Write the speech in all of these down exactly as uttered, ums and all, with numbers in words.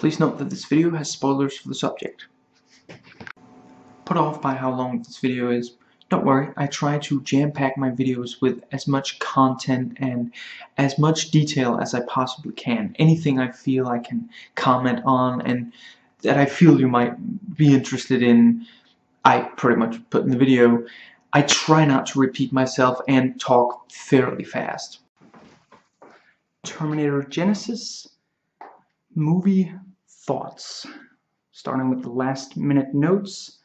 Please note that this video has spoilers for the subject. Put off by how long this video is, don't worry, I try to jam-pack my videos with as much content and as much detail as I possibly can. Anything I feel I can comment on and that I feel you might be interested in, I pretty much put in the video. I try not to repeat myself and talk fairly fast. Terminator Genisys movie thoughts, starting with the last minute notes.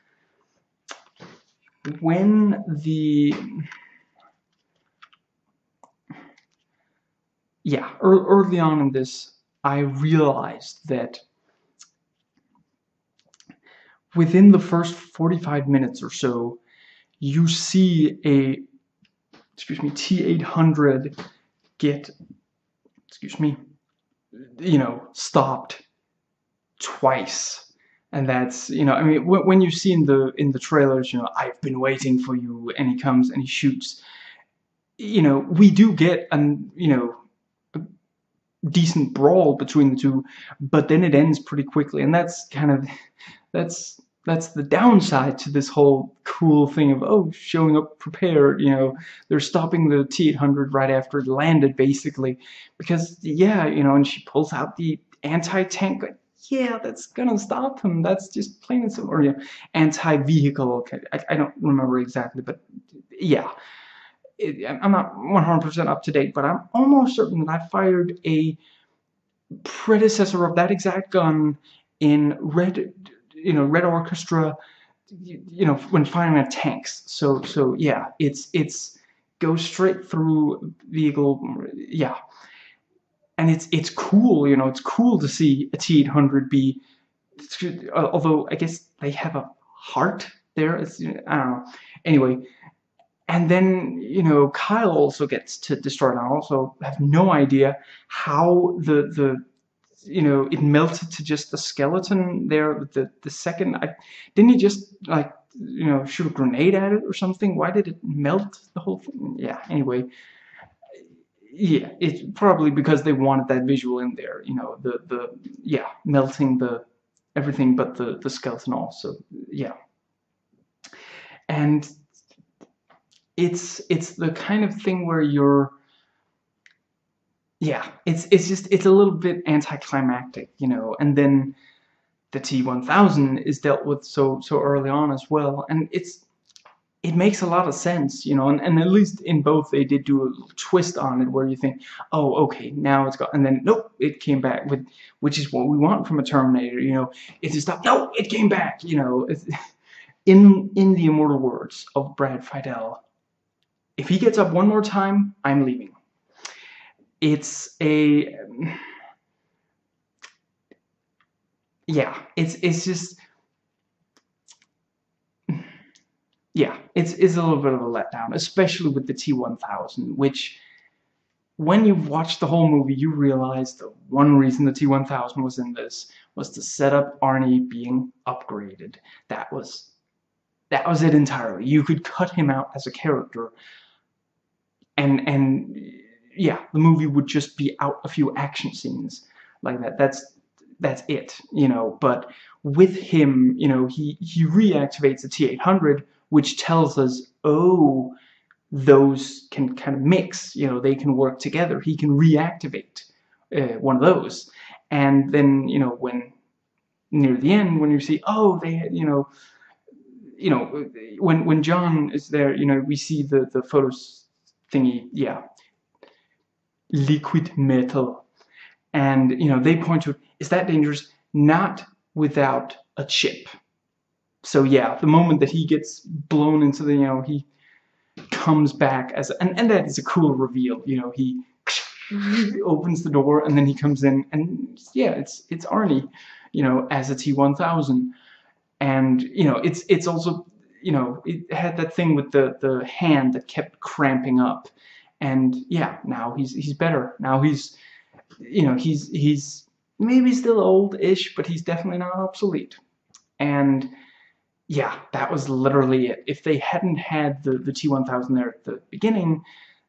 When the yeah er early on in this, I realized that within the first forty-five minutes or so, you see a excuse me T eight hundred get excuse me you know stopped twice. And that's, you know, I mean, when you see in the in the trailers, you know, I've been waiting for you, and he comes and he shoots. You know, we do get an, you know, a decent brawl between the two, but then it ends pretty quickly, and that's kind of, that's that's the downside to this whole cool thing of, oh, showing up prepared. You know, they're stopping the T eight hundred right after it landed, basically, because yeah, you know, and she pulls out the anti-tank gun. Yeah, that's gonna stop him. That's just plain and simple. Or yeah, anti-vehicle. Okay, I, I don't remember exactly, but yeah, it, I'm not one hundred percent up to date, but I'm almost certain that I fired a predecessor of that exact gun in Red, you know, Red Orchestra, you, you know, when firing at tanks. So, so yeah, it's it's goes straight through vehicle. Yeah. And it's it's cool, you know, it's cool to see a T eight hundred be, although I guess they have a heart there, it's, I don't know. Anyway, and then, you know, Kyle also gets to destroy it. I also have no idea how the, the you know, it melted to just the skeleton there, the, the second, I, didn't he just, like, you know, shoot a grenade at it or something? Why did it melt the whole thing? Yeah, anyway. Yeah, it's probably because they wanted that visual in there, you know, the, the yeah, melting the everything but the, the skeleton also, yeah. And it's it's the kind of thing where you're, yeah, it's, it's just, it's a little bit anticlimactic, you know, and then the T one thousand is dealt with so, so early on as well, and it's, it makes a lot of sense, you know, and, and at least in both they did do a little twist on it where you think, oh, okay, now it's gone, and then, nope, it came back, with, which is what we want from a Terminator, you know, it just stopped, no, it came back, you know. It's, in, in the immortal words of Brad Fidel, if he gets up one more time, I'm leaving. It's a, um, yeah, it's, it's just, yeah, it's, it's a little bit of a letdown, especially with the T one thousand, which when you've watched the whole movie, you realize the one reason the T one thousand was in this was to set up Arnie being upgraded. That was, that was it entirely. You could cut him out as a character, and, and yeah, the movie would just be out a few action scenes like that. That's... that's it, you know, but with him, you know, he, he reactivates the T eight hundred, which tells us, oh, those can kind of mix, you know, they can work together. He can reactivate uh, one of those. And then, you know, when near the end, when you see, oh, they, you know, you know, when, when John is there, you know, we see the, the photos thingy, yeah, liquid metal. And, you know, they point to, is that dangerous? Not without a chip. So yeah, the moment that he gets blown into the, you know, he comes back as, a, and, and that is a cool reveal, you know, he opens the door and then he comes in and yeah, it's, it's Arnie, you know, as a T one thousand. And, you know, it's, it's also, you know, it had that thing with the, the hand that kept cramping up. And yeah, now he's, he's better. Now he's, you know, he's, he's, maybe still old-ish, but he's definitely not obsolete. And yeah, that was literally it. If they hadn't had the, the T one thousand there at the beginning,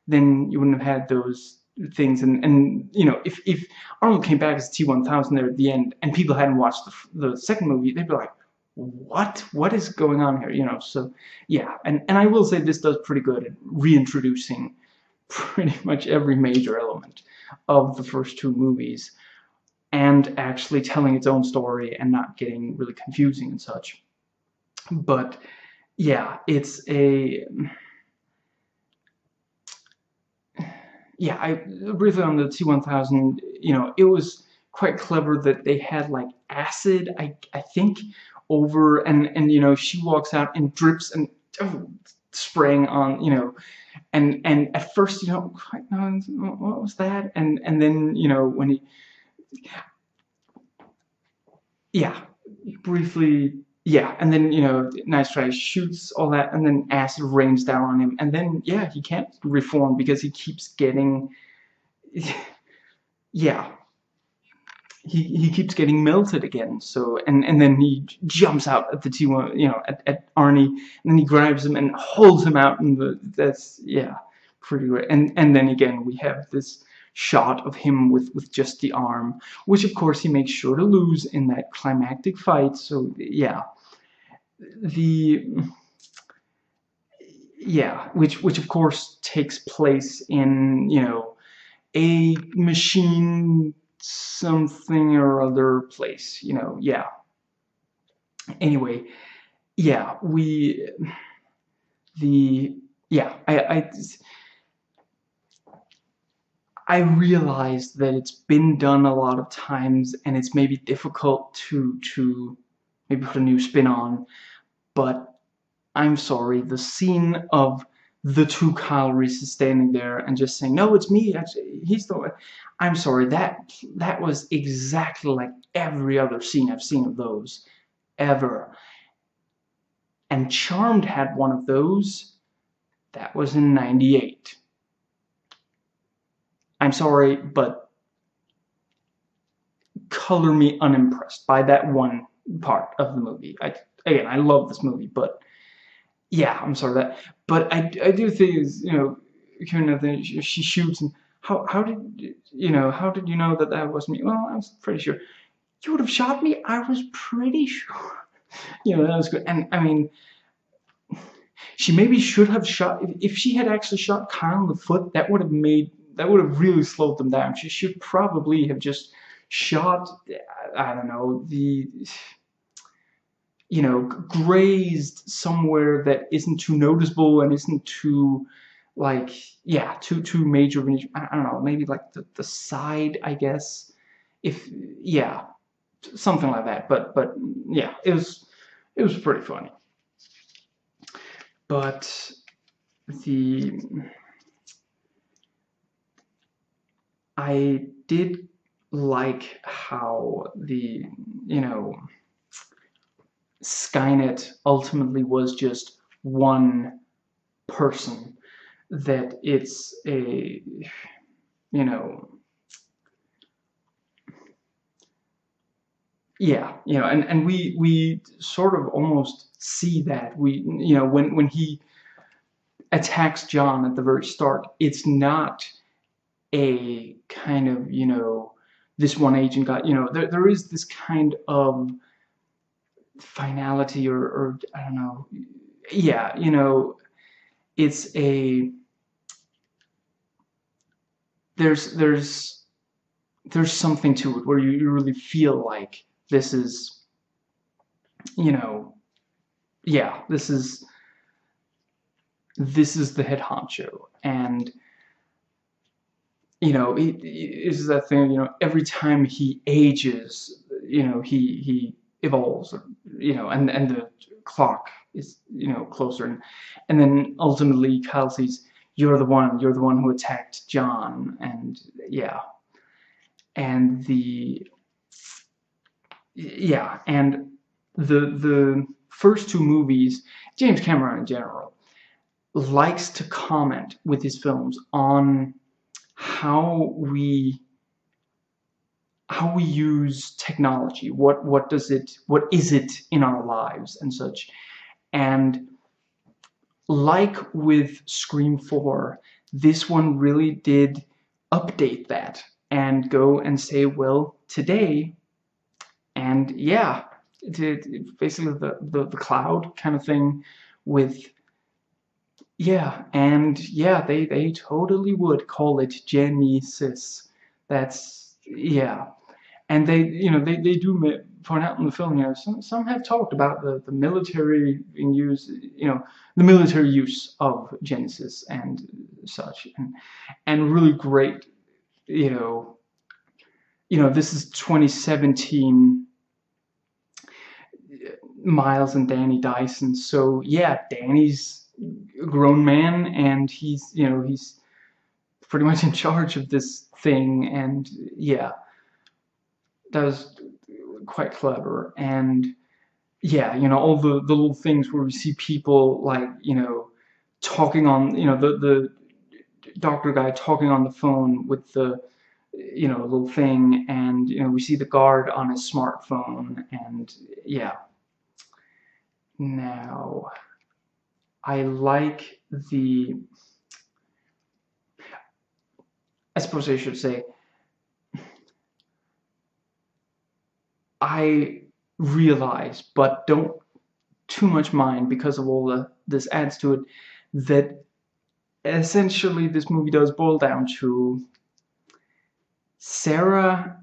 then you wouldn't have had those things. And, and you know, if, if Arnold came back as T one thousand there at the end and people hadn't watched the, the second movie, they'd be like, what? What is going on here? You know, so, yeah. And, and I will say this does pretty good at reintroducing pretty much every major element of the first two movies and actually telling its own story and not getting really confusing and such. But, yeah, it's a... Yeah, I briefly on the T one thousand, you know, it was quite clever that they had, like, acid, I, I think, over, and, and, you know, she walks out and drips and oh, spraying on, you know, and, and at first, you know, quite no, what was that? And, and then, you know, when he, yeah, briefly, yeah, and then, you know, Nice Try shoots all that, and then acid rains down on him, and then, yeah, he can't reform because he keeps getting, yeah, he, he keeps getting melted again, so, and, and then he jumps out at the T one, you know, at, at Arnie, and then he grabs him and holds him out, and the, that's, yeah, pretty great, and, and then again, we have this shot of him with, with just the arm, which, of course, he makes sure to lose in that climactic fight, so, yeah. The yeah, which which of course takes place in, you know, a machine something or other place, you know, yeah. Anyway, yeah, we the yeah, I I I realized that it's been done a lot of times and it's maybe difficult to to maybe put a new spin on, but I'm sorry, the scene of the two Kyle Reeses standing there and just saying, no, it's me, actually, he's the one, I'm sorry, that, that was exactly like every other scene I've seen of those, ever. And Charmed had one of those, that was in ninety-eight. I'm sorry, but color me unimpressed by that one part of the movie. I, again, I love this movie, but yeah, I'm sorry that. But I, I do think is, you know, Kieran, she shoots and how how did you know how did you know that that was me? Well, I was pretty sure. You would have shot me. I was pretty sure. You know, that was good. And I mean, she maybe should have shot if, if she had actually shot Kyle in the foot. That would have made that would have really slowed them down. She should probably have just shot. I don't know the. You know, grazed somewhere that isn't too noticeable and isn't too, like, yeah, too too major. I don't know, maybe like the the side, I guess. If yeah, something like that. But but yeah, it was it was pretty funny. But the I did like how the you know. Skynet ultimately was just one person, that it's a, you know, yeah, you know, and, and we, we sort of almost see that, we, you know, when, when he attacks John at the very start, it's not a kind of, you know, this one agent got, you know, there, there is this kind of finality or, or I don't know, yeah, you know, it's a there's there's there's something to it where you, you really feel like this is, you know, yeah, this is this is the head honcho. And you know, it is that thing, you know, every time he ages, you know, he he evolves, you know, and and the clock is, you know, closer, and and then ultimately Kyle sees, you're the one, you're the one who attacked John, and yeah, and the yeah, and the the first two movies, James Cameron in general likes to comment with his films on how we. How we use technology, what what does it what is it in our lives and such. And like with Scream four, this one really did update that and go and say, well, today, and yeah, to, to basically the, the, the cloud kind of thing with, yeah, and yeah, they, they totally would call it Genisys. That's, yeah. And they, you know, they, they do point out in the film, you know, some, some have talked about the, the military in use, you know, the military use of Genisys and such, and, and really great, you know, you know, this is twenty seventeen Miles and Danny Dyson. So yeah, Danny's a grown man and he's, you know, he's pretty much in charge of this thing. And yeah, that was quite clever. And yeah, you know, all the, the little things where we see people like, you know, talking on, you know, the, the doctor guy talking on the phone with the, you know, little thing. And, you know, we see the guard on his smartphone. And yeah. Now, I like the, I suppose I should say, I realize, but don't too much mind because of all the, this adds to it, that essentially this movie does boil down to Sarah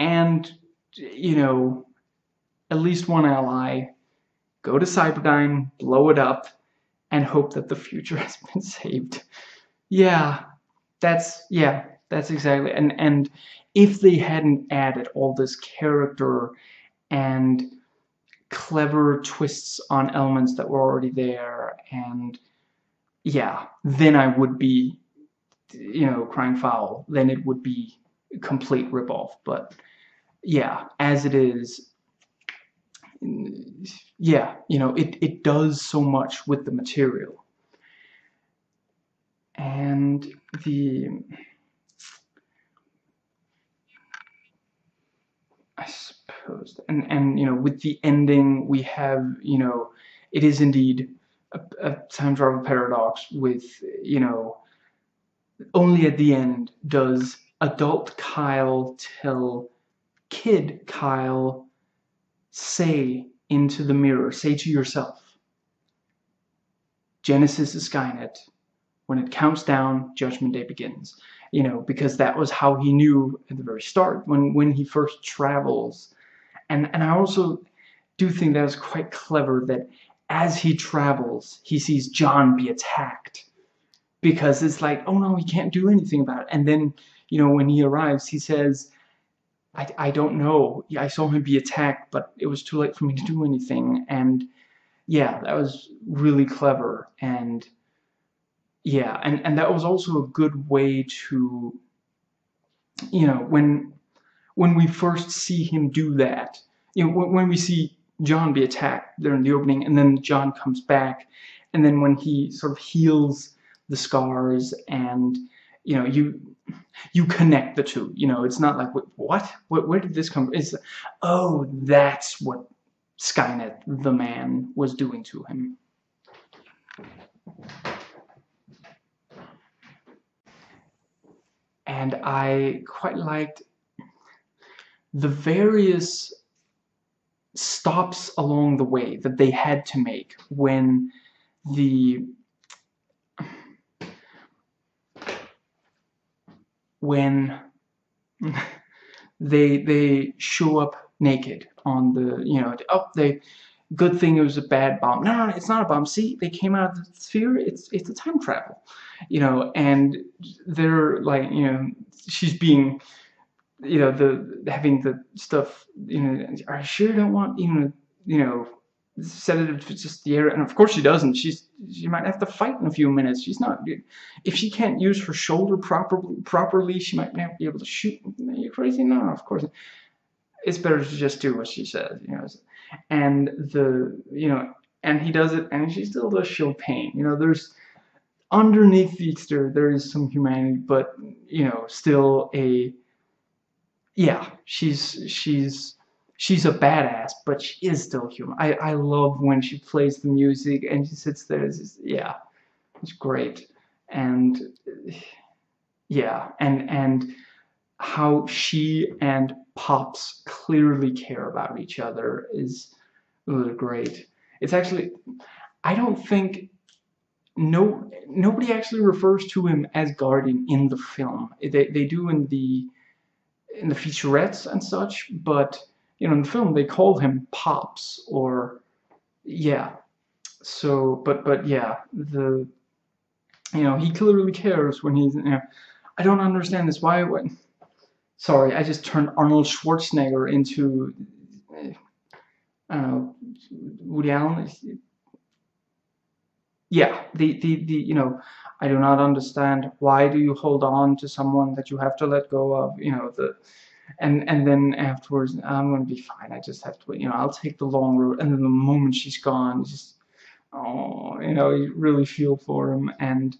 and, you know, at least one ally go to Cyberdyne, blow it up, and hope that the future has been saved. Yeah, that's, yeah, that's exactly, and, and if they hadn't added all this character and clever twists on elements that were already there, and yeah, then I would be, you know, crying foul. Then it would be a complete ripoff. But yeah, as it is, yeah, you know, it, it does so much with the material. And the... I suppose, and, and, you know, with the ending, we have, you know, it is indeed a, a time travel paradox with, you know, only at the end does adult Kyle tell kid Kyle, say into the mirror, say to yourself, Genisys is Skynet. When it counts down, Judgment Day begins. You know, because that was how he knew at the very start when, when he first travels. And, and I also do think that was quite clever that as he travels, he sees John be attacked. Because it's like, oh no, he can't do anything about it. And then, you know, when he arrives, he says, I, I don't know. I saw him be attacked, but it was too late for me to do anything. And yeah, that was really clever. And... yeah, and, and that was also a good way to, you know, when when we first see him do that, you know, when, when we see John be attacked there in the opening, and then John comes back, and then when he sort of heals the scars, and, you know, you you connect the two, you know, it's not like, what? What? Where did this come from? It's, oh, that's what Skynet, the man, was doing to him. And I quite liked the various stops along the way that they had to make when the when they they show up naked on the, you know, oh, they, good thing it was a bad bomb. No, no, it's not a bomb. See, they came out of the sphere. It's it's a time travel, you know. And they're like, you know, she's being, you know, the having the stuff, you know. I sure don't want, you know, you know, sedative to just the air. And of course she doesn't. She's she might have to fight in a few minutes. She's not. If she can't use her shoulder properly, properly, she might not be able to shoot. Are you crazy? No, no, of course. It's better to just do what she says, you know. And the, you know, and he does it, and she still does show pain. You know, there's underneath the exterior, there is some humanity, but, you know, still a, yeah, she's she's she's a badass, but she is still human. I I love when she plays the music and she sits there. It's just, yeah, it's great, and Yeah, and and how she and Pops clearly care about each other is uh, great. It's actually, I don't think, no, nobody actually refers to him as Guardian in the film. They, they do in the, in the featurettes and such, but, you know, in the film they call him Pops, or, yeah. So, but, but, yeah, the, you know, he clearly cares when he's, you know, I don't understand this, why, when, sorry, I just turned Arnold Schwarzenegger into, I don't know, Woody Allen. Yeah, the, the, the, you know, I do not understand, why do you hold on to someone that you have to let go of, you know, the, and, and then afterwards, I'm going to be fine, I just have to, you know, I'll take the long road, and then the moment she's gone, just, oh, you know, you really feel for him, and,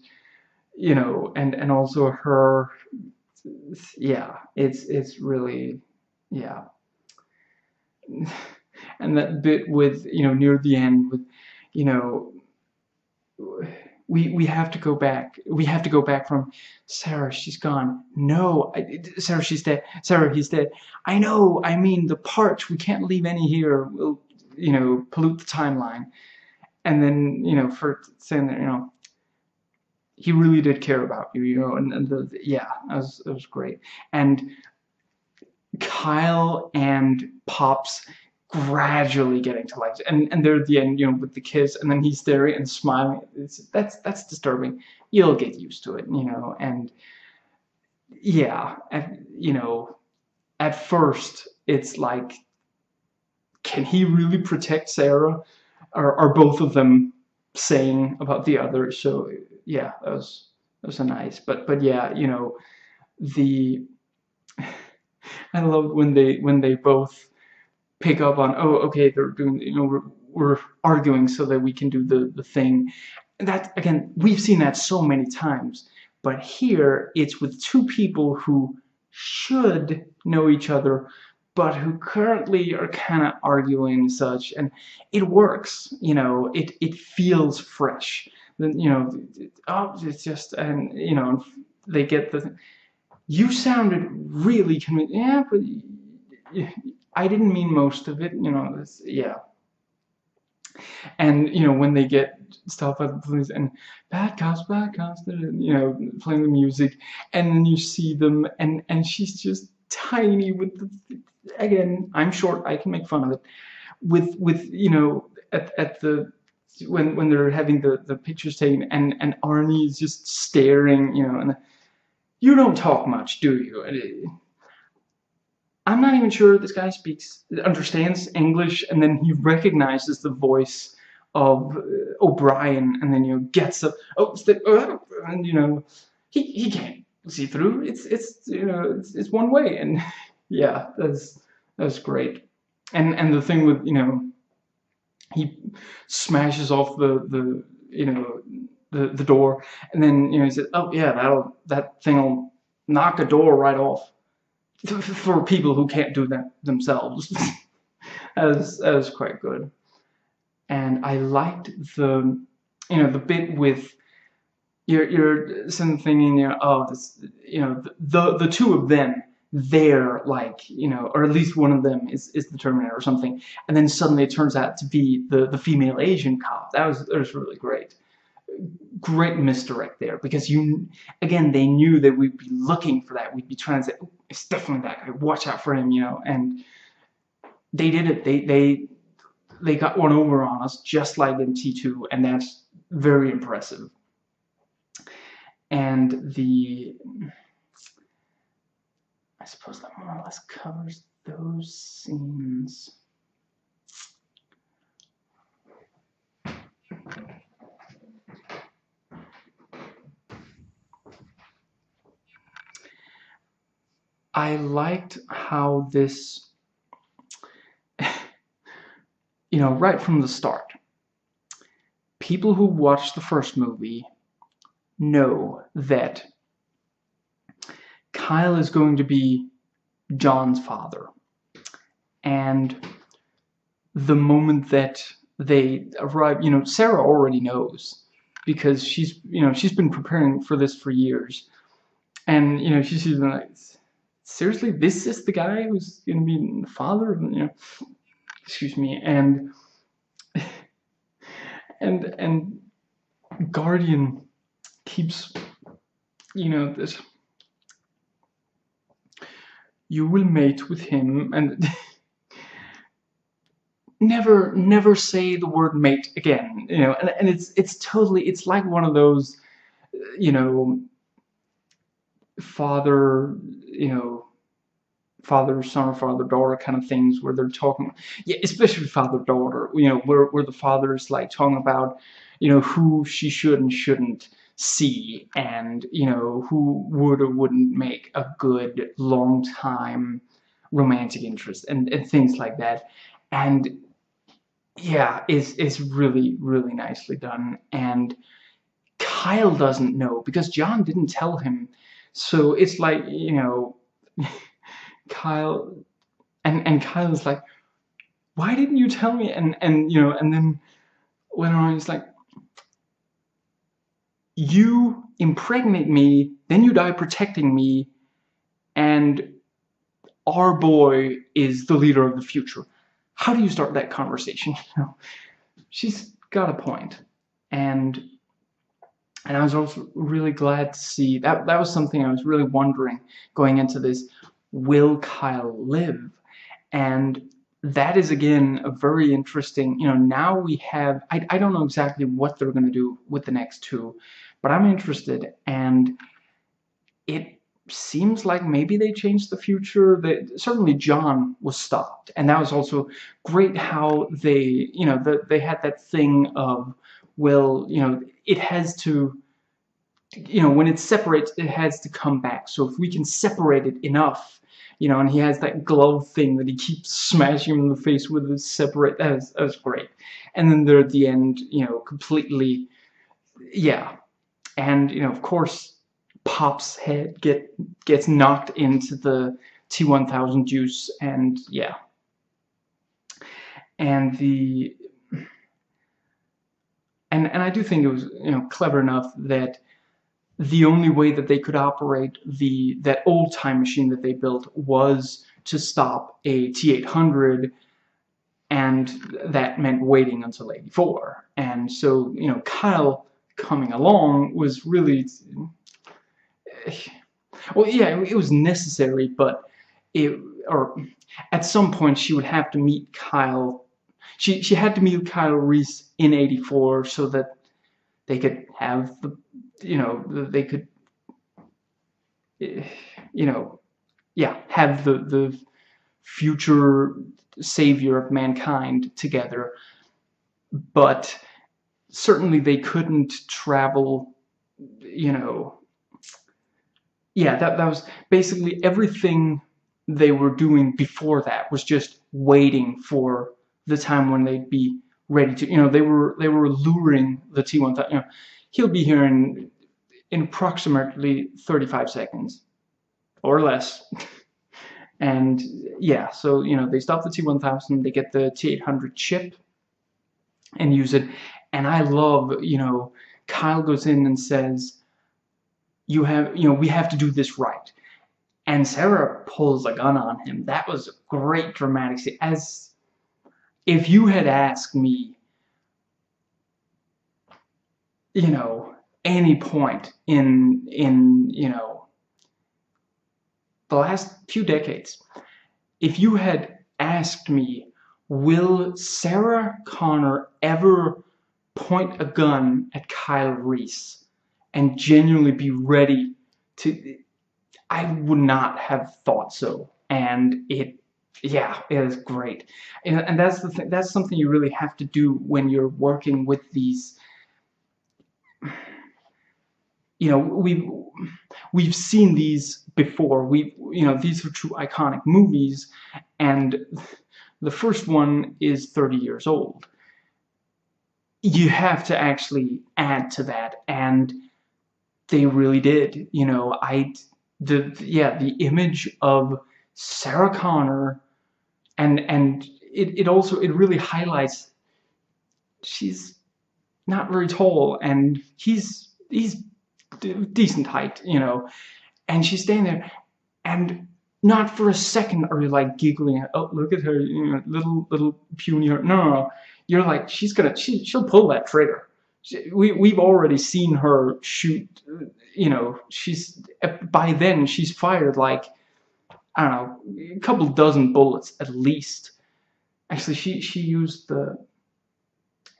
you know, and, and also her, yeah, it's, it's really, yeah. And that bit with, you know, near the end with, you know, we, we have to go back, we have to go back from, Sarah, she's gone, no, I, Sarah, she's dead, Sarah, he's dead, I know, I mean, the parts, we can't leave any here, we'll, you know, pollute the timeline. And then, you know, for saying that, you know, he really did care about you, you know, and, and the, the, yeah, that was, that was great. And Kyle and Pops gradually getting to life, and, and they're at the end, you know, with the kiss, and then he's there and smiling. It's, that's, that's disturbing. You'll get used to it, you know, and, yeah, at, you know, at first, it's like, can he really protect Sarah? Or are both of them saying about the other? So, yeah, that was, that was a nice, but, but yeah, you know, the, I love when they, when they both pick up on, oh, okay, they're doing, you know, we're, we're arguing so that we can do the, the thing. And that, again, we've seen that so many times, but here it's with two people who should know each other, but who currently are kind of arguing and such, and it works, you know, it, it feels fresh. Then, you know, oh, it's just, and, you know, they get the, you sounded really convinced, yeah, but I didn't mean most of it, you know, it's, yeah. And, you know, when they get stopped by the police and bad cops, bad cops, you know, playing the music, and then you see them, and, and she's just tiny with the, again, I'm short, I can make fun of it, with, with, you know, at, at the, when, when they're having the, the pictures taken, and, and Arnie is just staring, you know, and you don't talk much, do you? I'm not even sure this guy speaks, understands English, and then he recognizes the voice of O'Brien, and then, you know, gets up, oh, and, you know, he, he can't see through, it's, it's, you know, it's, it's one way, and, yeah, that's, that's great. And, and the thing with, you know, he smashes off the, the, you know, the, the door, and then, you know, he says, oh, yeah, that'll, that thing'll knock a door right off, for people who can't do that themselves. That was, that was quite good. And I liked the, you know, the bit with, You're, you're thinking, you know, oh, this, you know, the, the two of them, they're like, you know, or at least one of them is, is the Terminator or something. And then suddenly it turns out to be the, the female Asian cop. That was, that was really great. Great misdirect there, because you, again, they knew that we'd be looking for that. We'd be trying to say, oh, it's definitely that guy. Watch out for him, you know, and they did it. They, they, they got one over on us just like in T two, and that's very impressive. And the, I suppose that more or less covers those scenes. I liked how this, you know, right from the start, people who watched the first movie know that Kyle is going to be John's father, and the moment that they arrive, you know, Sarah already knows, because she's, you know, she's been preparing for this for years, And, you know, she sees them like, seriously, this is the guy who's going to be the father of, you know, excuse me, and, and, and Guardian keeps, you know, this, you will mate with him, and never, never say the word mate again, you know, and, and it's, it's totally, it's like one of those, you know, father, you know, father, son, or father, daughter kind of things where they're talking, yeah, especially father, daughter, you know, where, where the father's like talking about, you know, who she should and shouldn't see, and, you know, who would or wouldn't make a good long time romantic interest, and, and things like that. And yeah, it's, it's really, really nicely done. And Kyle doesn't know because John didn't tell him. So it's like, you know, Kyle, and, and Kyle is like, why didn't you tell me? And, and, you know, and then went on, it's like, you impregnate me, then you die protecting me, and our boy is the leader of the future. How do you start that conversation? You know, she's got a point. And And I was also really glad to see that. That was something I was really wondering going into this. Will Kyle live? And that is, again, a very interesting, you know, now we have, I, I don't know exactly what they're going to do with the next two, but I'm interested. And it seems like maybe they changed the future. They, certainly John was stopped. And that was also great how they, you know, the, they had that thing of, well, you know, it has to, you know, when it separates, it has to come back. So if we can separate it enough, you know, and he has that glove thing that he keeps smashing him in the face with the separate, that was, that was great. And then they're at the end, you know, completely, yeah. And, you know, of course, Pop's head get gets knocked into the T one thousand juice, and, yeah. And the... And, and I do think it was, you know, clever enough that the only way that they could operate the that old time machine that they built was to stop a T eight hundred, and that meant waiting until eighty-four. And so, you know, Kyle coming along was really, well, yeah, it was necessary, but it, or at some point she would have to meet Kyle. She, she had to meet Kyle Reese in eighty-four so that they could have the, you know, they could, you know, yeah, have the, the future savior of mankind together. But certainly they couldn't travel, you know, yeah, that, that was basically everything they were doing before that was just waiting for the time when they'd be ready to, you know, they were they were luring the T one thousand. You know, he'll be here in in approximately thirty-five seconds or less. And yeah, so, you know, they stop the T one thousand, they get the T eight hundred chip and use it. And I love, you know, Kyle goes in and says, "You have, you know, we have to do this right." And Sarah pulls a gun on him. That was a great dramatic scene. As if you had asked me, you know, any point in, in, you know, the last few decades, if you had asked me, will Sarah Connor ever point a gun at Kyle Reese and genuinely be ready to, I would not have thought so. And it, yeah, it is great. And, and that's the thing, that's something you really have to do when you're working with these, you know, we've we've seen these before. We, you know, these are true iconic movies, and the first one is thirty years old. You have to actually add to that, and they really did. You know, I the yeah, the image of Sarah Connor, and and it, it also, it really highlights she's not very tall and he's he's de decent height, you know, And she's standing there, and not for a second are you like giggling at, oh, look at her, you know, little little puny her. No, no, no. You're like, she's gonna, she, she'll pull that trigger. She, we we've already seen her shoot. You know, she's by then she's fired like, I don't know, a couple dozen bullets at least. Actually, she she used the.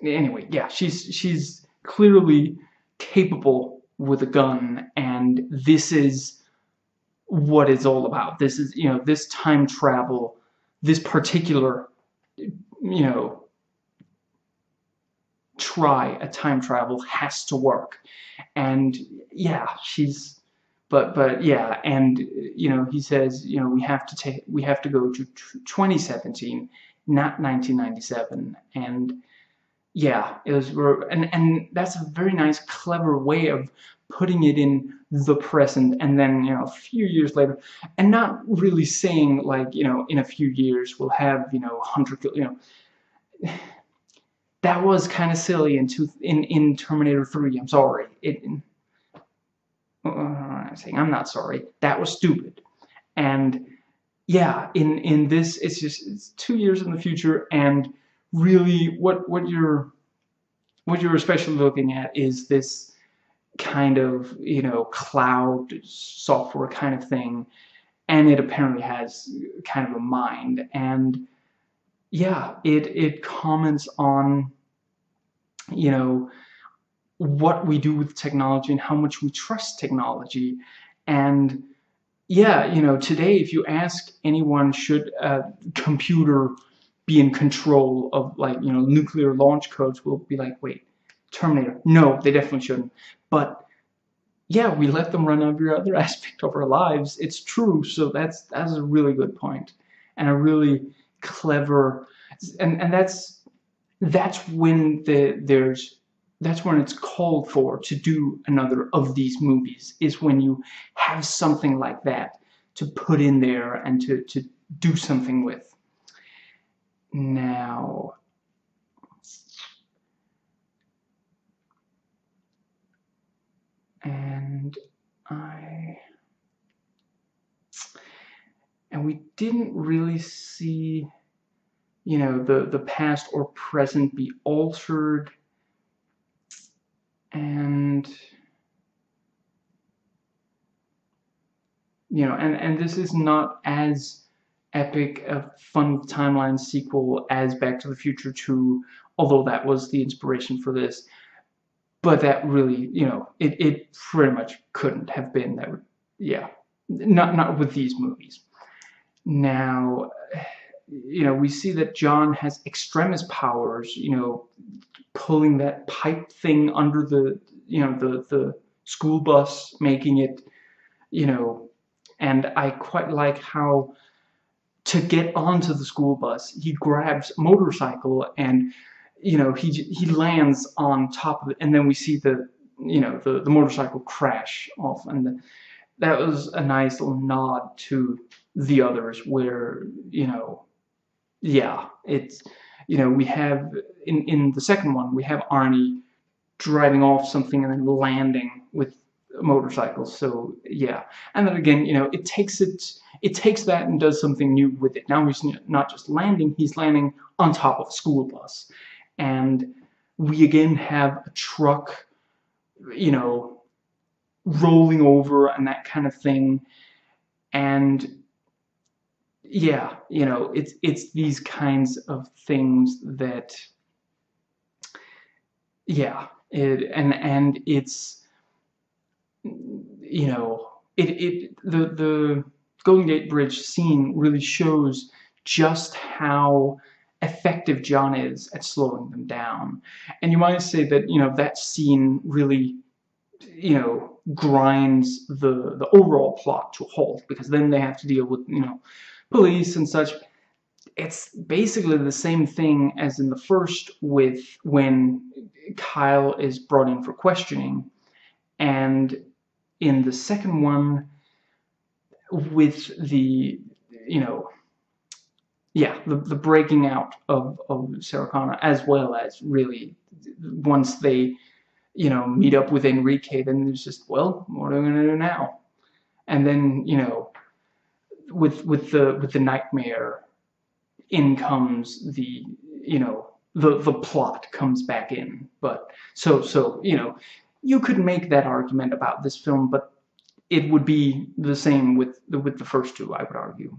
Anyway, yeah, she's she's clearly capable with a gun, and this is what it's all about. This is, you know, this time travel, this particular, you know, try at time travel has to work. And yeah, she's, but but yeah, and you know, he says, you know, we have to take, we have to go to twenty seventeen, not nineteen ninety-seven, and. Yeah, it was, and, and that's a very nice, clever way of putting it in the present, and then, you know, a few years later, and not really saying, like, you know, in a few years we'll have, you know, one hundred, you know. That was kind of silly in, two, in, in Terminator three, I'm sorry. It, uh, I'm saying I'm not sorry. That was stupid. And, yeah, in, in this, it's just, it's two years in the future, and... Really, what what you're what you're especially looking at is this kind of, you know, cloud software kind of thing, and it apparently has kind of a mind, and yeah, it it comments on, you know, what we do with technology and how much we trust technology. And yeah, you know, today if you ask anyone, should a computer be in control of, like, you know, nuclear launch codes, will be like, wait, Terminator, no, they definitely shouldn't. But yeah, we let them run every other aspect of our lives. It's true. So that's that's a really good point, and a really clever, and and that's that's when the there's that's when it's called for to do another of these movies, is when you have something like that to put in there and to to do something with. Now, and I, and we didn't really see, you know, the, the past or present be altered, and, you know, and, and this is not as epic, a fun timeline sequel as Back to the Future two, although that was the inspiration for this. But that really, you know, it, it pretty much couldn't have been. That would, yeah, not, not with these movies. Now, you know, we see that John has extremis powers, you know, pulling that pipe thing under the, you know, the, the school bus, making it, you know, and I quite like how, to get onto the school bus, he grabs a motorcycle, and, you know, he he lands on top of it, and then we see the, you know, the, the motorcycle crash off, and the, that was a nice little nod to The Others, where, you know, yeah, it's, you know, we have, in, in the second one, we have Arnie driving off something and then landing with a motorcycle, so, yeah, and then again, you know, it takes it, It takes that and does something new with it. Now he's not just landing, he's landing on top of a school bus. And we again have a truck, you know, rolling over and that kind of thing. And yeah, you know, it's, it's these kinds of things that, yeah, it, and, and it's, you know, it, it, the, the, Golden Gate Bridge scene really shows just how effective John is at slowing them down. And you might say that, you know, that scene really, you know, grinds the, the overall plot to a halt, because then they have to deal with, you know, police and such. It's basically the same thing as in the first, with when Kyle is brought in for questioning. And in the second one, with the, you know, yeah, the, the breaking out of, of Sarah Connor, as well as really once they, you know, meet up with Enrique, then it's just, well, what are we going to do now? And then, you know, with with the with the nightmare, in comes the, you know, the the plot comes back in. But so so you know, you could make that argument about this film, but it would be the same with the, with the first two, I would argue.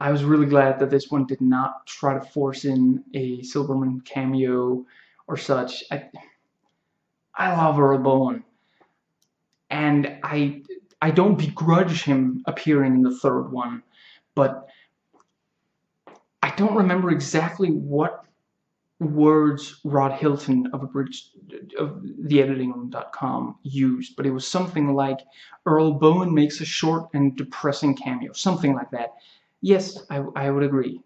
I was really glad that this one did not try to force in a Silverman cameo or such. I, I love her a bone, and I I don't begrudge him appearing in the third one, but I don't remember exactly what words Rod Hilton of, of the editing room dot com used, but it was something like, Earl Bowen makes a short and depressing cameo, something like that. Yes, I, I would agree.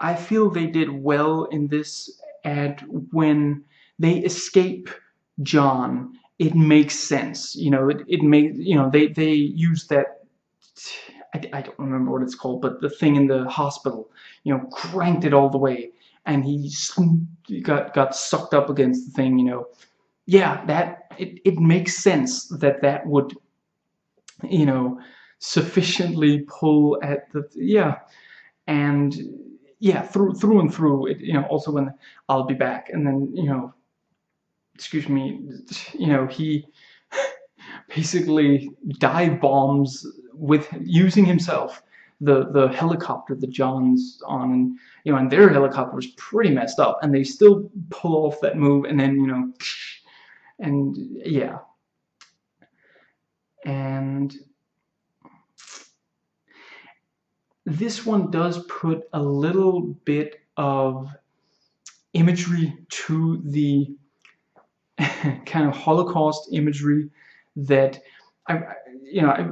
I feel they did well in this, and when they escape John, it makes sense. You know, it, it made, you know, they, they use that, I, I don't remember what it's called, but the thing in the hospital, you know, cranked it all the way. And he got got sucked up against the thing, you know. Yeah, that it, it makes sense that that would, you know, sufficiently pull at the, yeah. And yeah, through through and through, it, you know, also when I'll be back, and then, you know, excuse me, you know, he basically dive bombs with using himself. The, the helicopter that John's on, and, you know, and their helicopter was pretty messed up, and they still pull off that move, and then, you know, and yeah. And this one does put a little bit of imagery to the kind of Holocaust imagery that I, you know, I,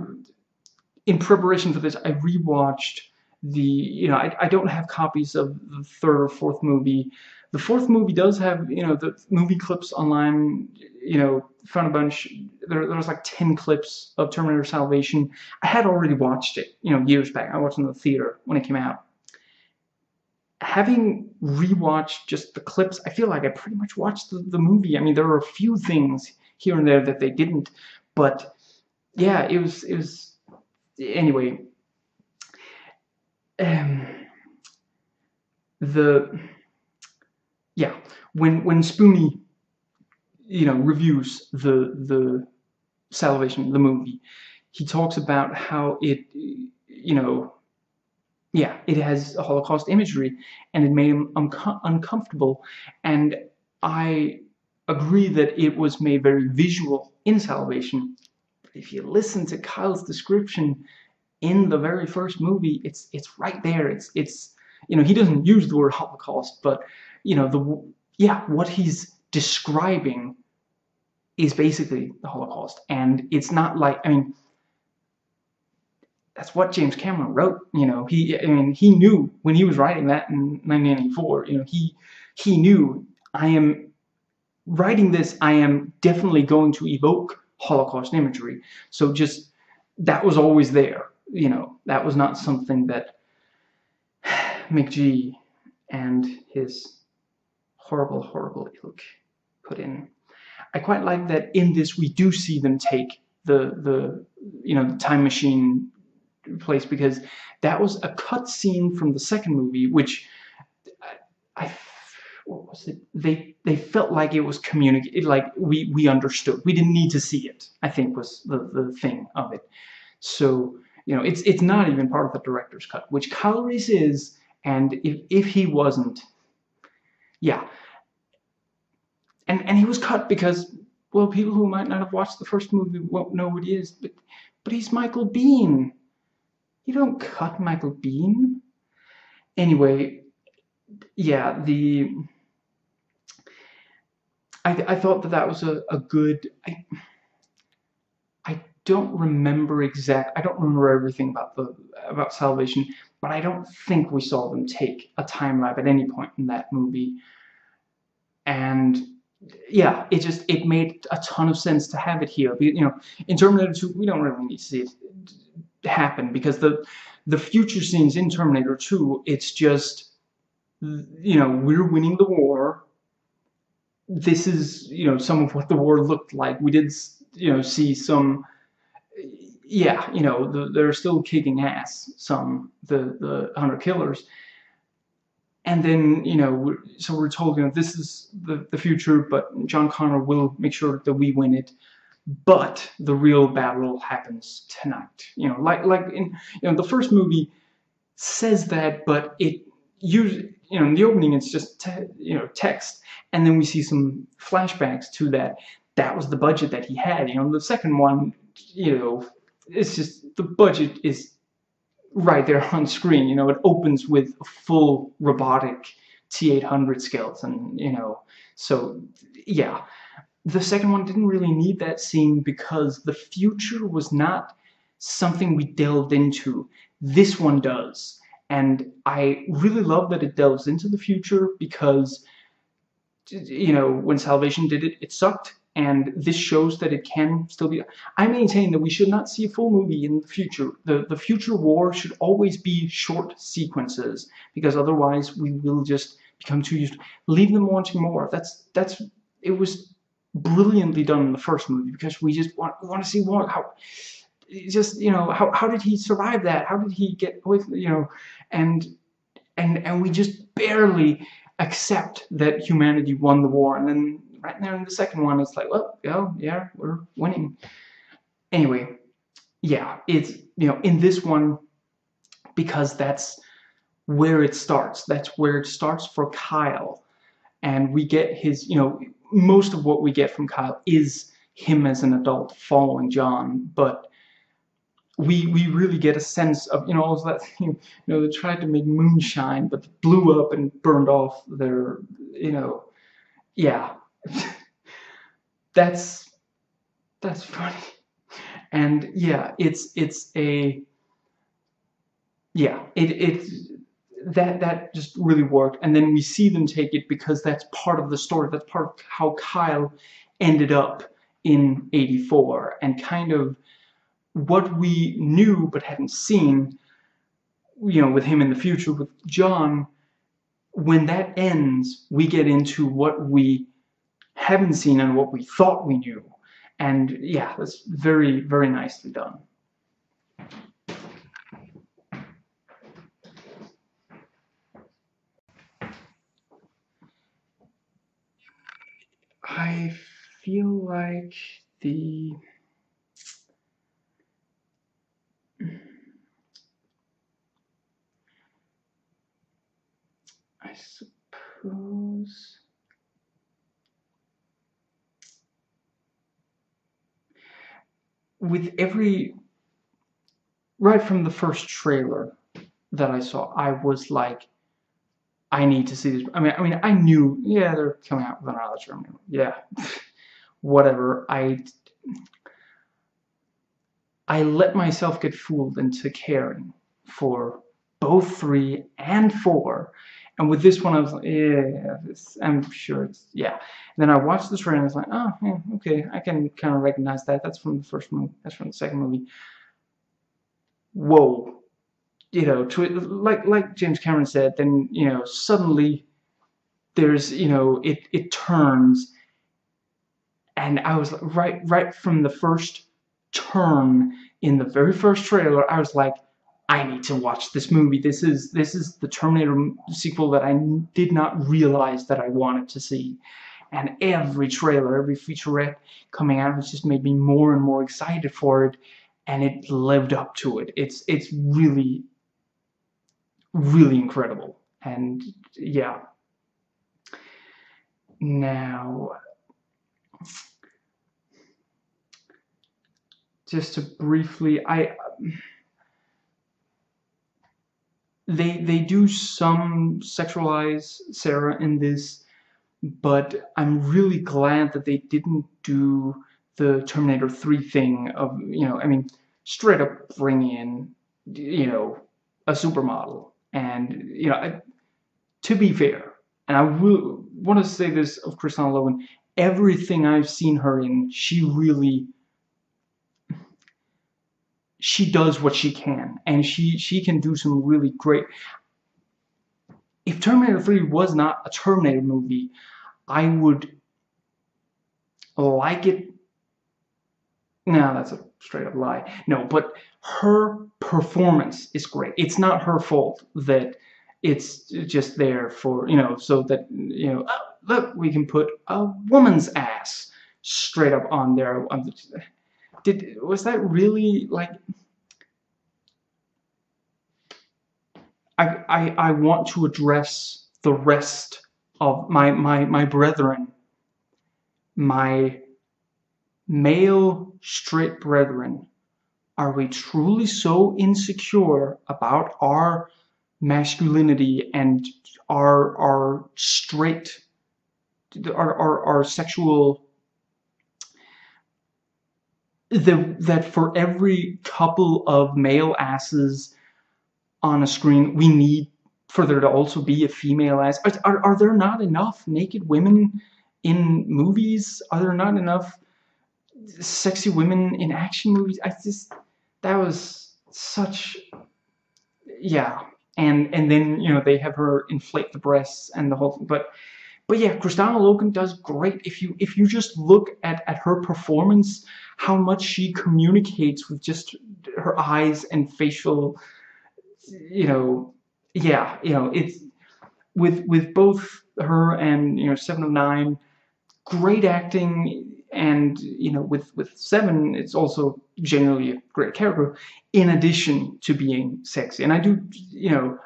in preparation for this, I rewatched the, you know, I, I don't have copies of the third or fourth movie. The fourth movie does have, you know, the movie clips online, you know, found a bunch. There, there was like ten clips of Terminator Salvation. I had already watched it, you know, years back. I watched it in the theater when it came out. Having rewatched just the clips, I feel like I pretty much watched the, the movie. I mean, there are a few things here and there that they didn't, but yeah, it was, it was, anyway, um, the, yeah, when when Spoonie, you know, reviews the the Salvation, the movie, he talks about how it, you know, yeah, it has a Holocaust imagery, and it made him unco uncomfortable, and I agree that it was made very visual in Salvation. If you listen to Kyle's description in the very first movie, it's it's right there. It's it's you know, he doesn't use the word Holocaust, but, you know, the yeah what he's describing is basically the Holocaust, and it's not like, I mean, that's what James Cameron wrote. You know, he I mean he knew when he was writing that in nineteen ninety-four. You know, he he knew, I am writing this, I am definitely going to evoke Holocaust imagery. So just, that was always there, you know, that was not something that McG and his horrible, horrible ilk put in. I quite like that in this we do see them take the, the you know, the time machine place, because that was a cut scene from the second movie, which I, I what was it? They they felt like it was communicated, like we we understood. We didn't need to see it, I think, was the the thing of it. So, you know, it's it's not even part of the director's cut, which Kyle Reese is, and if if he wasn't, yeah. And and he was cut because, well, people who might not have watched the first movie won't know what he is, but but he's Michael Biehn. You don't cut Michael Biehn. Anyway, yeah, the. I, I thought that that was a, a good, I, I don't remember exact, I don't remember everything about the about Salvation, but I don't think we saw them take a time lapse at any point in that movie. And yeah, it just, it made a ton of sense to have it here. You know, in Terminator two, we don't really need to see it happen, because the, the future scenes in Terminator two, it's just, you know, we're winning the war. This is, you know, some of what the war looked like. We did, you know, see some, yeah, you know, the, they're still kicking ass, some, the, the one hundred killers. And then, you know, so we're told, you know, this is the, the future, but John Connor will make sure that we win it. But the real battle happens tonight. You know, like, like in, you know, the first movie says that, but it usually, you know, in the opening it's just, te you know, text. And then we see some flashbacks to that. That was the budget that he had. You know, the second one, you know, it's just the budget is right there on screen. You know, it opens with a full robotic T eight hundred skeleton, you know. So, yeah. The second one didn't really need that scene because the future was not something we delved into. This one does. And I really love that it delves into the future because, you know, when Salvation did it, it sucked. And this shows that it can still be. I maintain that we should not see a full movie in the future. The, the future war should always be short sequences, because otherwise we will just become too used. Leave them wanting more. That's, that's, it was brilliantly done in the first movie, because we just want, we want to see more. How, just, you know, how, how did he survive that? How did he get away from, you know, and, and, and we just barely accept that humanity won the war. And then, right now in the second one, it's like, well, yeah, yeah, we're winning. Anyway, yeah, it's, you know, in this one, because that's where it starts. That's where it starts for Kyle. And we get his, you know, most of what we get from Kyle is him as an adult following John. But we we really get a sense of, you know, all that thing, you know, they tried to make moonshine, but blew up and burned off their, you know, yeah. that's that's funny. And yeah, it's it's a yeah it it that that just really worked. And then we see them take it because that's part of the story. That's part of how Kyle ended up in eighty-four, and kind of what we knew but hadn't seen, you know, with him in the future with John. When that ends, we get into what we haven't seen and what we thought we knew. And yeah, that's very, very nicely done. I feel like the... I suppose... with every, right from the first trailer that I saw, I was like, I need to see this. I mean, I mean, I knew, yeah, they're coming out with another Terminator. Yeah, whatever. I, I let myself get fooled into caring for both three and four. And with this one, I was like, yeah, it's, I'm sure it's, yeah. And then I watched this trailer and I was like, oh, yeah, okay, I can kind of recognize that. That's from the first movie. That's from the second movie. Whoa. You know, to, like like James Cameron said, then, you know, suddenly there's, you know, it, it turns. And I was like, right, right from the first turn in the very first trailer, I was like, I need to watch this movie. This is this is the Terminator sequel that I did not realize that I wanted to see. And every trailer, every featurette coming out, has just made me more and more excited for it. And it lived up to it. It's it's really, really incredible. And yeah. Now, just to briefly, I. They, they do some sexualize Sarah in this, but I'm really glad that they didn't do the Terminator three thing of, you know, I mean, straight up bring in, you know, a supermodel. And, you know, I, to be fair, and I will, want to say this of Christina Logan, everything I've seen her in, she really... she does what she can, and she she can do some really great. if Terminator three was not a Terminator movie, I would like it. No, that's a straight up lie. No, but her performance is great. It's not her fault that it's just there for, you know, so that, you know, oh, look, we can put a woman's ass straight up on there. Did, was that really, like, I, I, I want to address the rest of my, my, my brethren, my male straight brethren. Are we truly so insecure about our masculinity and our our straight, our our, our sexual, the, that for every couple of male asses on a screen, we need for there to also be a female ass? Are, are, are there not enough naked women in movies? Are there not enough sexy women in action movies? I just, that was such, yeah. And and then, you know, they have her inflate the breasts and the whole thing. But but yeah, Christina Logan does great. If you if you just look at, at her performance, how much she communicates with just her eyes and facial, you know, yeah, you know, it's with with both her and, you know, Seven of Nine, great acting. And, you know, with, with Seven, it's also generally a great character, in addition to being sexy. And I do, you know,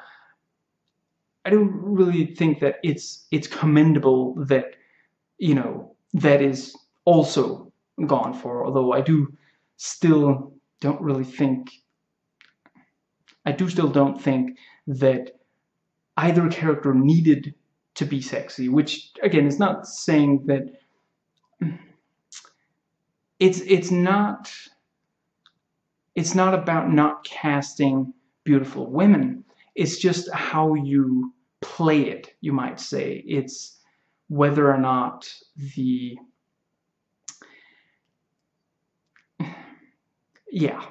I do really think that it's it's commendable that, you know, that is also gone for. Although I do still don't really think, I do still don't think that either character needed to be sexy, which, again, is not saying that... It's it's not it's not about not casting beautiful women. It's just how you play it, you might say. It's whether or not the yeah,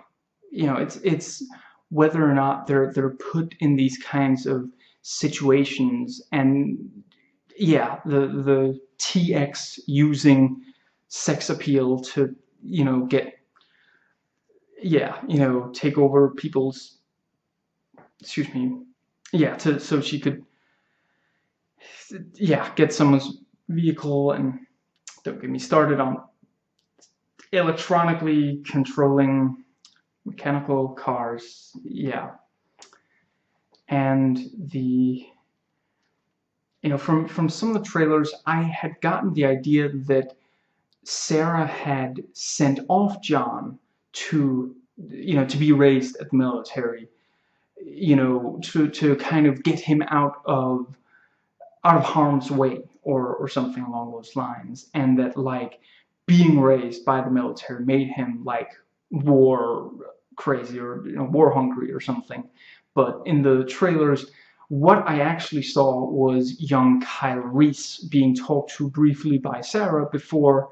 you know, it's it's whether or not they're they're put in these kinds of situations. And yeah, the the T X using sex appeal to, you know, get, yeah, you know, take over people's, excuse me, yeah, to, so she could, yeah, get someone's vehicle. And don't get me started on electronically controlling mechanical cars, yeah, and the, you know, from, from some of the trailers, I had gotten the idea that Sarah had sent off John to, you know, to be raised at the military, you know, to, to kind of get him out of, out of harm's way, or, or something along those lines. And that, like, being raised by the military made him, like, war crazy, or, you know, war hungry or something. But in the trailers, what I actually saw was young Kyle Reese being talked to briefly by Sarah before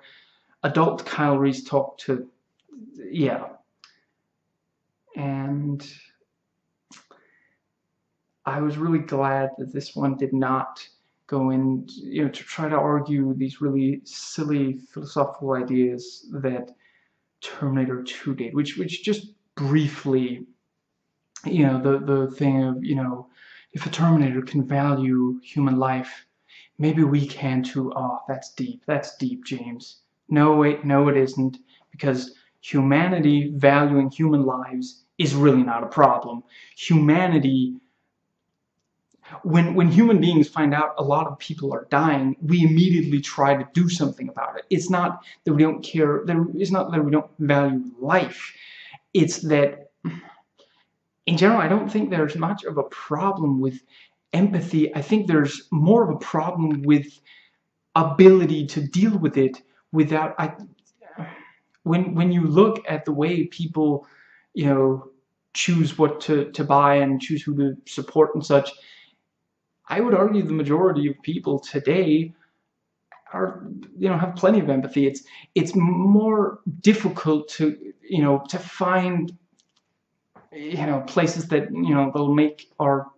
adult Kyle Reese talked to, yeah. And I was really glad that this one did not go in, you know, to try to argue these really silly philosophical ideas that Terminator two did, which, which just briefly, you know, the, the thing of, you know, if a Terminator can value human life, maybe we can too. Oh, that's deep. That's deep, James. No, wait, no, it isn't. Because humanity valuing human lives is really not a problem. Humanity, when, when human beings find out a lot of people are dying, we immediately try to do something about it. It's not that we don't care. It's not that we don't value life. It's that... in general, I don't think there's much of a problem with empathy. I think there's more of a problem with ability to deal with it without... I, when when you look at the way people, you know, choose what to, to buy and choose who to support and such, I would argue the majority of people today are, you know, have plenty of empathy. It's it's more difficult to, you know, to find, you know, places that, you know, they'll make our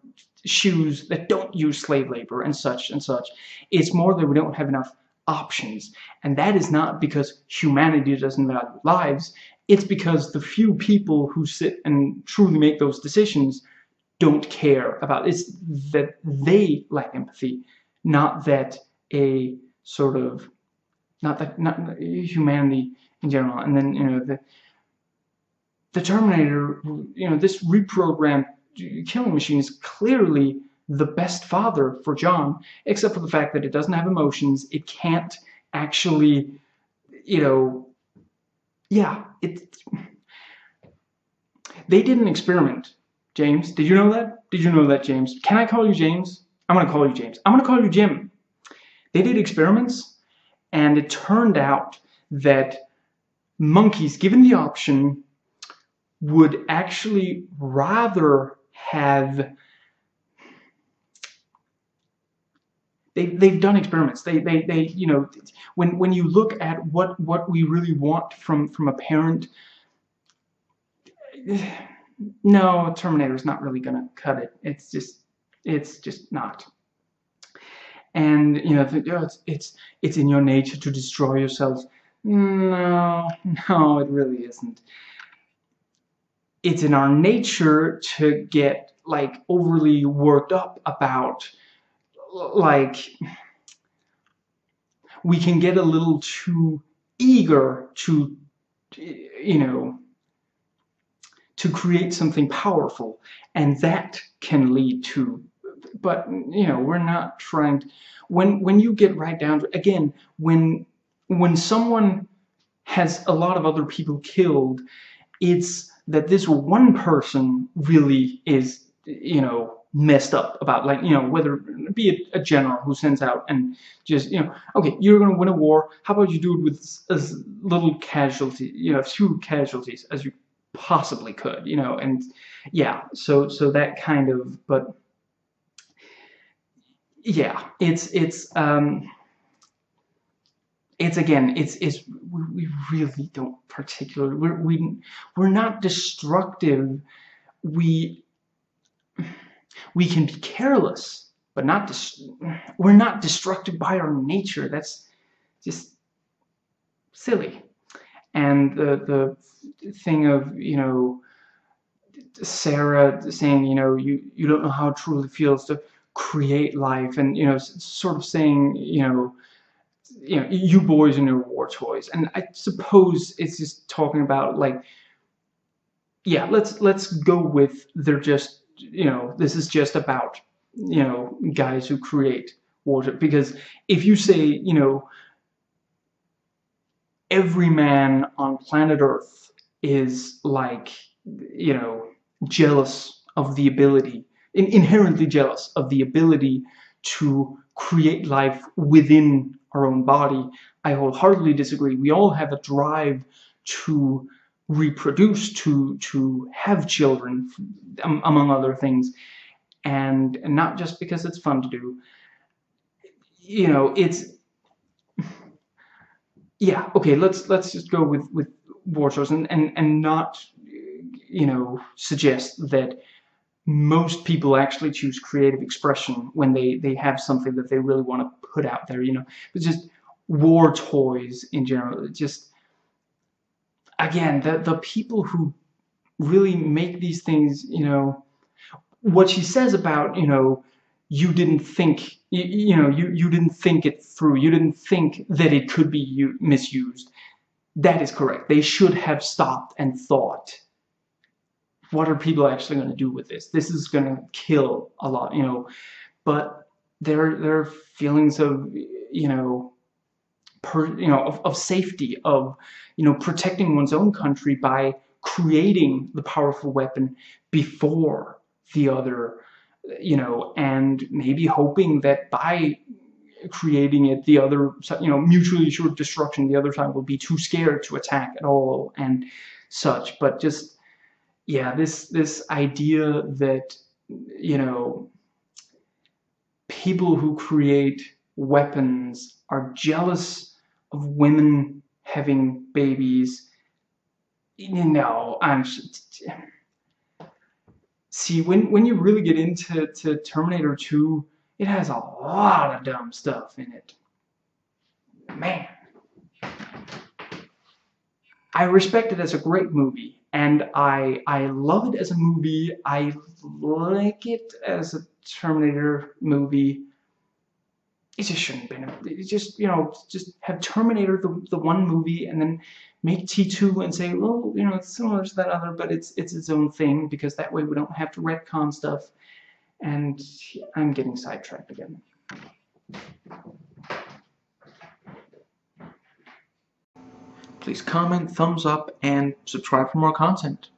shoes that don't use slave labor and such and such. It's more that we don't have enough options. And that is not because humanity doesn't value lives. It's because the few people who sit and truly make those decisions don't care about it. It's that they lack empathy, not that a sort of, not that, not humanity in general. And then, you know, the, the Terminator, you know, this reprogrammed killing machine is clearly the best father for John, except for the fact that it doesn't have emotions. It can't actually, you know, yeah, it. They did an experiment, James. Did you know that? Did you know that, James? Can I call you James? I'm going to call you James. I'm going to call you Jim. They did experiments, and it turned out that monkeys, given the option, would actually rather have... They, they've done experiments. They, they, they, you know, when when you look at what what we really want from from a parent, no, Terminator is not really gonna cut it. It's just, it's just not. And you know, the, oh, it's it's it's in your nature to destroy yourself. No, no, it really isn't. It's in our nature to get like overly worked up about. Like, we can get a little too eager to, you know, to create something powerful, and that can lead to, but, you know, we're not trying to, when, when you get right down to, again, when, when someone has a lot of other people killed, it's that this one person really is, you know, messed up about, like, you know, whether be it a general who sends out and just, you know, okay, you're going to win a war, how about you do it with as little casualty, you know, few casualties as you possibly could, you know, and yeah, so so that kind of, but yeah, it's it's um it's again, it's it's we really don't particularly, we're we, we're not destructive. We We can be careless, but not dis we're not destructive by our nature. That's just silly. And the the thing of, you know, Sarah saying, you know, you you don't know how it truly feels to create life, and, you know, sort of saying, you know, you know, you boys and your war toys. And I suppose it's just talking about, like, yeah, let's let's go with they're just, you know, this is just about, you know, guys who create water. Because if you say, you know, every man on planet Earth is, like, you know, jealous of the ability, in inherently jealous of the ability to create life within our own body, I wholeheartedly disagree. We all have a drive to reproduce, to to have children, um, among other things, and not just because it's fun to do. You know, it's, yeah, okay, let's let's just go with with war toys, and, and and not, you know, suggest that most people actually choose creative expression when they they have something that they really want to put out there. You know, it's just war toys in general. It's just, again, the, the people who really make these things, you know, what she says about, you know, you didn't think, you, you know, you, you didn't think it through. You didn't think that it could be misused. That is correct. They should have stopped and thought, what are people actually going to do with this? This is going to kill a lot, you know, but there, there are feelings of, you know, Per, you know, of, of safety, of, you know, protecting one's own country by creating the powerful weapon before the other, you know, and maybe hoping that by creating it, the other, you know, mutually assured destruction, the other side will be too scared to attack at all and such. But just, yeah, this this idea that, you know, people who create weapons are jealous of women having babies. You know, I'm see, when when you really get into to Terminator two, it has a lot of dumb stuff in it. Man, I respect it as a great movie, and I I love it as a movie. I like it as a Terminator movie. It just shouldn't have been. It just, you know, just have Terminator the the one movie, and then make T two and say, well, you know, it's similar to that other, but it's it's its own thing, because that way we don't have to retcon stuff. And I'm getting sidetracked again. Please comment, thumbs up, and subscribe for more content.